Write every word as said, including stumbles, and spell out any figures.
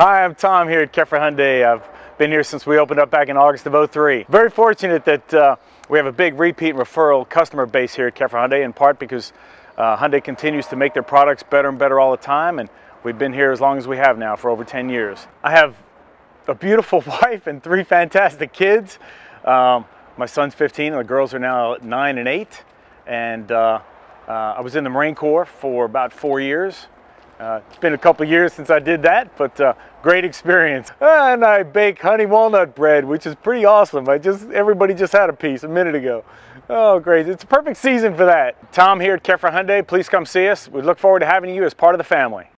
Hi, I'm Tom here at Keffer Hyundai. I've been here since we opened up back in August of oh three. Very fortunate that uh, we have a big repeat and referral customer base here at Keffer Hyundai, in part because uh, Hyundai continues to make their products better and better all the time, and we've been here as long as we have now, for over ten years. I have a beautiful wife and three fantastic kids. Um, my son's fifteen and the girls are now nine and eight, and uh, uh, I was in the Marine Corps for about four years. Uh, it's been a couple years since I did that, but uh, great experience. And I bake honey walnut bread, which is pretty awesome. I just everybody just had a piece a minute ago. Oh, great. It's a perfect season for that. Tom here at Keffer Hyundai. Please come see us. We look forward to having you as part of the family.